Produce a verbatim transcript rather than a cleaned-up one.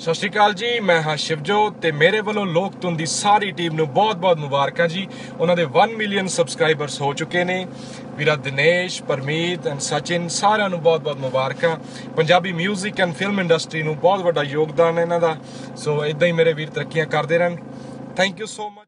सत श्री अकाल जी, मैं हाँ शिवजोत ते मेरे वालों लोक धुन की सारी टीम नूं बहुत बहुत मुबारक जी। उन्होंने वन मिलियन सबसक्राइबर्स हो चुके ने। वीरा दिनेश, परमीत एंड सचिन सारिआं नूं बहुत बहुत मुबारक। Punjabi music and film industry नूं बहुत वड्डा योगदान है इन्हां दा। सो इदां ही मेरे वीर तरक्कियां करदे रहन। Thank you so much.